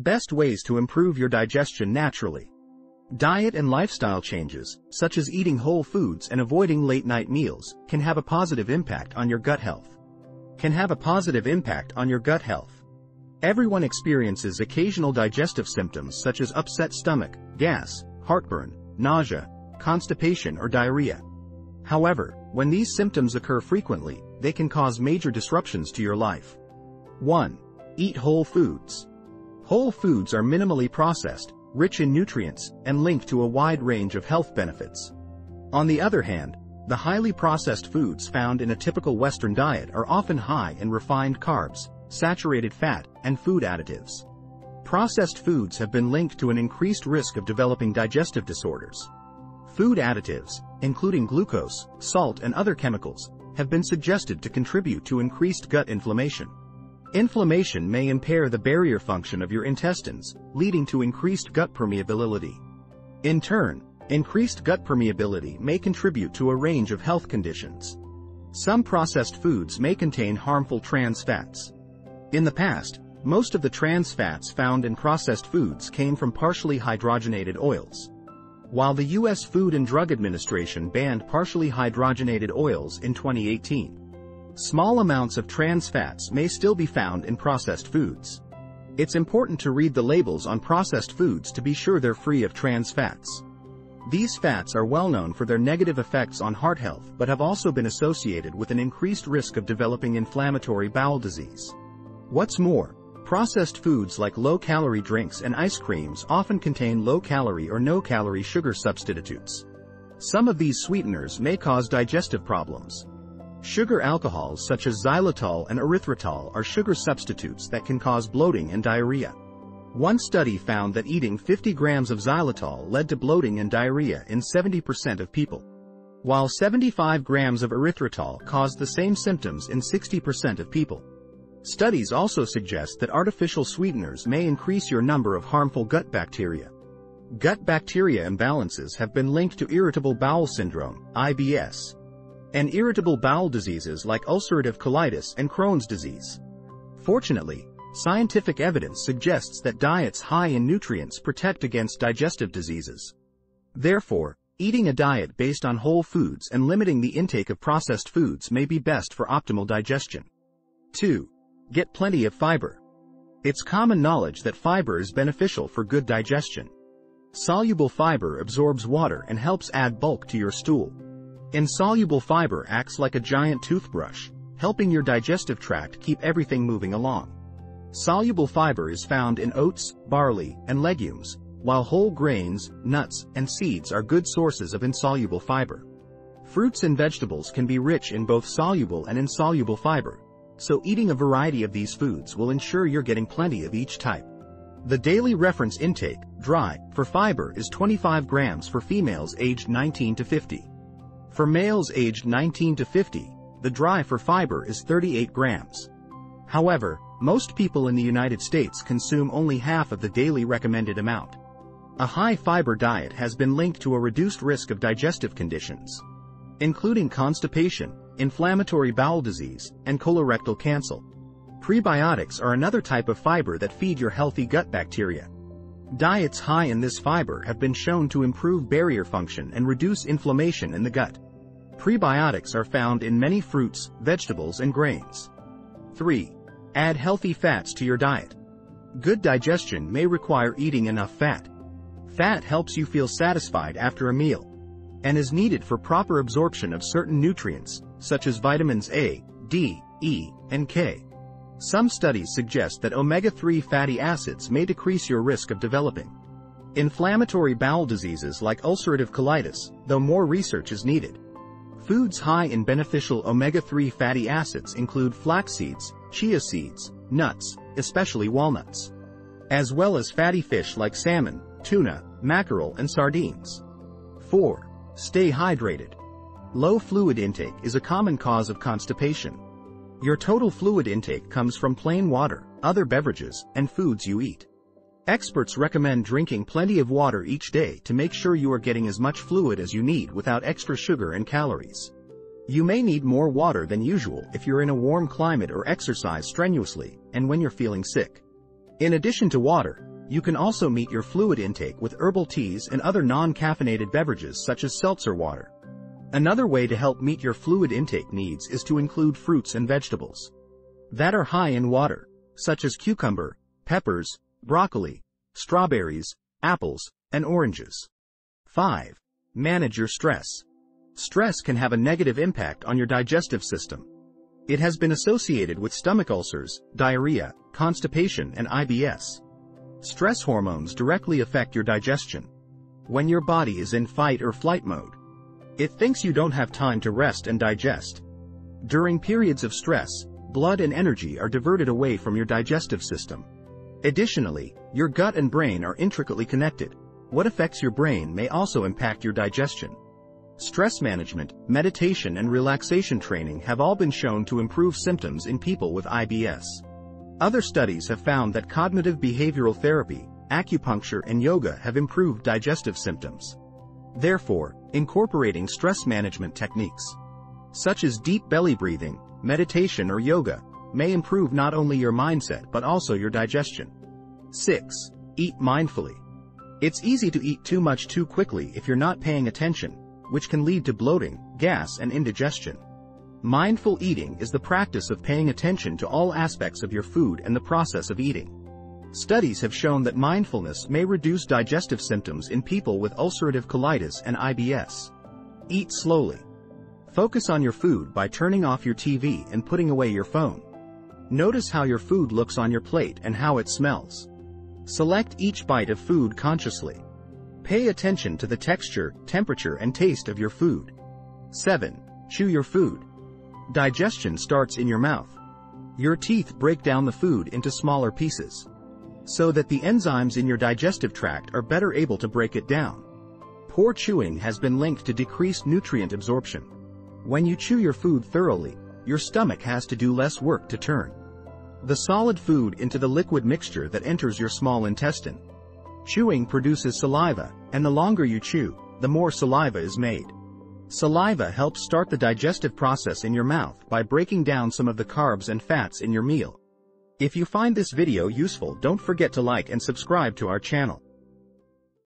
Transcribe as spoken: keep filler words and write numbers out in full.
Best ways to improve your digestion naturally. Diet and lifestyle changes, such as eating whole foods and avoiding late-night meals, can have a positive impact on your gut health. Can have a positive impact on your gut health. Everyone experiences occasional digestive symptoms such as upset stomach, gas, heartburn, nausea, constipation or diarrhea. However, when these symptoms occur frequently, they can cause major disruptions to your life. one. Eat whole foods. Whole foods are minimally processed, rich in nutrients, and linked to a wide range of health benefits. On the other hand, the highly processed foods found in a typical Western diet are often high in refined carbs, saturated fat, and food additives. Processed foods have been linked to an increased risk of developing digestive disorders. Food additives, including glucose, salt, and other chemicals, have been suggested to contribute to increased gut inflammation. Inflammation may impair the barrier function of your intestines, leading to increased gut permeability. In turn, increased gut permeability may contribute to a range of health conditions. Some processed foods may contain harmful trans fats. In the past, most of the trans fats found in processed foods came from partially hydrogenated oils. While the U S Food and Drug Administration banned partially hydrogenated oils in twenty eighteen, small amounts of trans fats may still be found in processed foods. It's important to read the labels on processed foods to be sure they're free of trans fats. These fats are well known for their negative effects on heart health but have also been associated with an increased risk of developing inflammatory bowel disease. What's more, processed foods like low-calorie drinks and ice creams often contain low-calorie or no-calorie sugar substitutes. Some of these sweeteners may cause digestive problems. Sugar alcohols such as xylitol and erythritol are sugar substitutes that can cause bloating and diarrhea. One study found that eating fifty grams of xylitol led to bloating and diarrhea in seventy percent of people, while seventy-five grams of erythritol caused the same symptoms in sixty percent of people. Studies also suggest that artificial sweeteners may increase your number of harmful gut bacteria. Gut bacteria imbalances have been linked to irritable bowel syndrome, I B S. And irritable bowel diseases like ulcerative colitis and Crohn's disease. Fortunately, scientific evidence suggests that diets high in nutrients protect against digestive diseases. Therefore, eating a diet based on whole foods and limiting the intake of processed foods may be best for optimal digestion. two. Get plenty of fiber. It's common knowledge that fiber is beneficial for good digestion. Soluble fiber absorbs water and helps add bulk to your stool. Insoluble fiber acts like a giant toothbrush, helping your digestive tract keep everything moving along. Soluble fiber is found in oats, barley, and legumes, while whole grains, nuts, and seeds are good sources of insoluble fiber. Fruits and vegetables can be rich in both soluble and insoluble fiber, so eating a variety of these foods will ensure you're getting plenty of each type. The daily reference intake, dry, for fiber is twenty-five grams for females aged nineteen to fifty. For males aged nineteen to fifty, the dry for fiber is thirty-eight grams. However, most people in the United States consume only half of the daily recommended amount. A high fiber diet has been linked to a reduced risk of digestive conditions, including constipation, inflammatory bowel disease, and colorectal cancer. Prebiotics are another type of fiber that feed your healthy gut bacteria. Diets high in this fiber have been shown to improve barrier function and reduce inflammation in the gut. Prebiotics are found in many fruits, vegetables, and grains. three. Add healthy fats to your diet. Good digestion may require eating enough fat. Fat helps you feel satisfied after a meal and is needed for proper absorption of certain nutrients, such as vitamins A, D, E, and K. Some studies suggest that omega three fatty acids may decrease your risk of developing inflammatory bowel diseases like ulcerative colitis, though more research is needed. Foods high in beneficial omega three fatty acids include flax seeds, chia seeds, nuts, especially walnuts, as well as fatty fish like salmon, tuna, mackerel, and sardines. four. Stay hydrated. Low fluid intake is a common cause of constipation. Your total fluid intake comes from plain water, other beverages, and foods you eat. Experts recommend drinking plenty of water each day to make sure you are getting as much fluid as you need without extra sugar and calories. You may need more water than usual if you're in a warm climate or exercise strenuously, and when you're feeling sick. In addition to water, You can also meet your fluid intake with herbal teas and other non-caffeinated beverages such as seltzer water. Another way to help meet your fluid intake needs is to include fruits and vegetables that are high in water, such as cucumber, peppers, broccoli, strawberries, apples, and oranges. five. Manage your stress. Stress can have a negative impact on your digestive system. It has been associated with stomach ulcers, diarrhea, constipation, and I B S. Stress hormones directly affect your digestion. When your body is in fight or flight mode, it thinks you don't have time to rest and digest. During periods of stress, blood and energy are diverted away from your digestive system. Additionally, your gut and brain are intricately connected. What affects your brain may also impact your digestion. Stress management, meditation, and relaxation training have all been shown to improve symptoms in people with I B S. Other studies have found that cognitive behavioral therapy, acupuncture, and yoga have improved digestive symptoms. Therefore, incorporating stress management techniques, such as deep belly breathing, meditation, or yoga, may improve not only your mindset but also your digestion. six. Eat mindfully. It's easy to eat too much too quickly if you're not paying attention, which can lead to bloating, gas, and indigestion. Mindful eating is the practice of paying attention to all aspects of your food and the process of eating. Studies have shown that mindfulness may reduce digestive symptoms in people with ulcerative colitis and I B S. Eat slowly. Focus on your food by turning off your T V and putting away your phone. Notice how your food looks on your plate and how it smells. Select each bite of food consciously. Pay attention to the texture, temperature, and taste of your food. seven. Chew your food. Digestion starts in your mouth. Your teeth break down the food into smaller pieces, so that the enzymes in your digestive tract are better able to break it down. Poor chewing has been linked to decreased nutrient absorption. When you chew your food thoroughly, your stomach has to do less work to turn the solid food into the liquid mixture that enters your small intestine. Chewing produces saliva, and the longer you chew, the more saliva is made. Saliva helps start the digestive process in your mouth by breaking down some of the carbs and fats in your meal. If you find this video useful, don't forget to like and subscribe to our channel.